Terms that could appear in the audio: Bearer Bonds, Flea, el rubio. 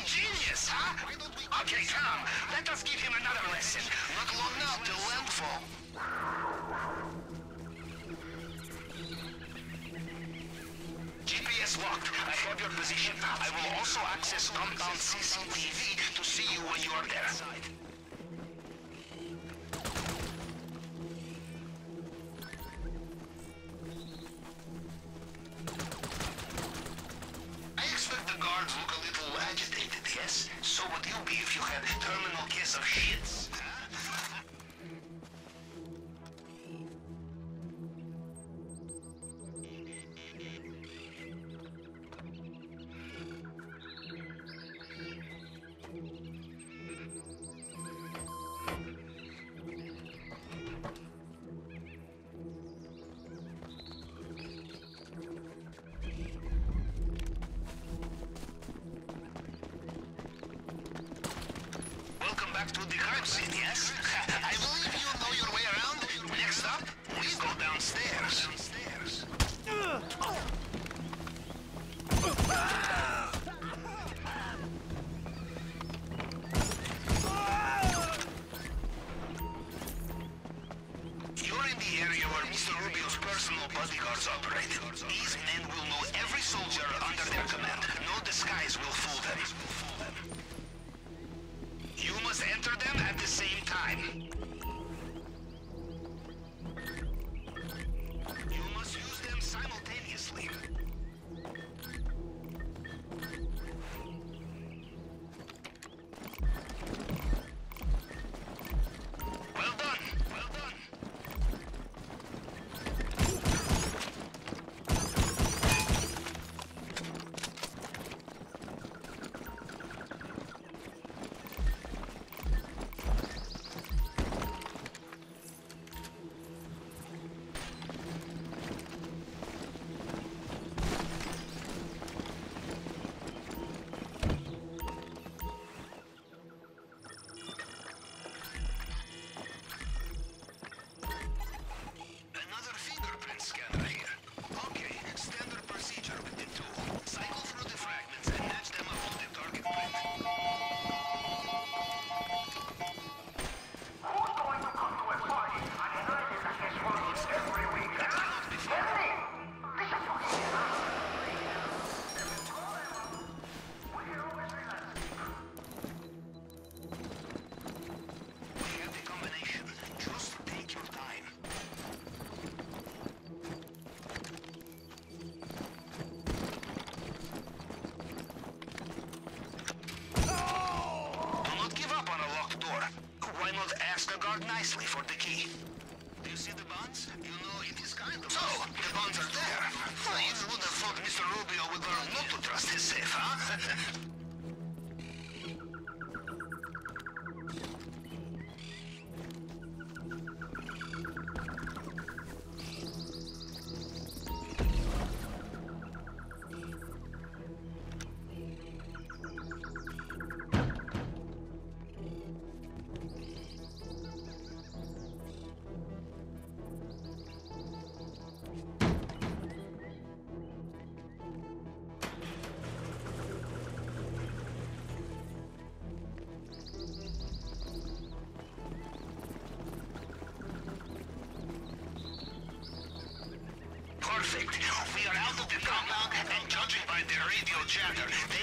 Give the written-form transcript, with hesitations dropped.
Ingenious, huh? Okay, come. Let us give him another lesson. Not long now till landfall. GPS locked. I have your position. I will also access compound CCTV to see you when you are there. So would you be if you had a terminal case of shits? To the crime scene, yes? I believe you know your way around. Next up, we go downstairs. You're in the area where Mr. Rubio's personal bodyguards operate. These men will know every soldier under their command. No disguise will fool them. Enter them at the same time. You must use them simultaneously. Well done. Well done. Nicely for the key. Do you see the bonds? You know it is kind of... So, the bonds are there. Well, you would have thought Mr. Rubio would learn not to trust his safe, huh? Perfect. We are out of the compound, and judging by the radio chatter,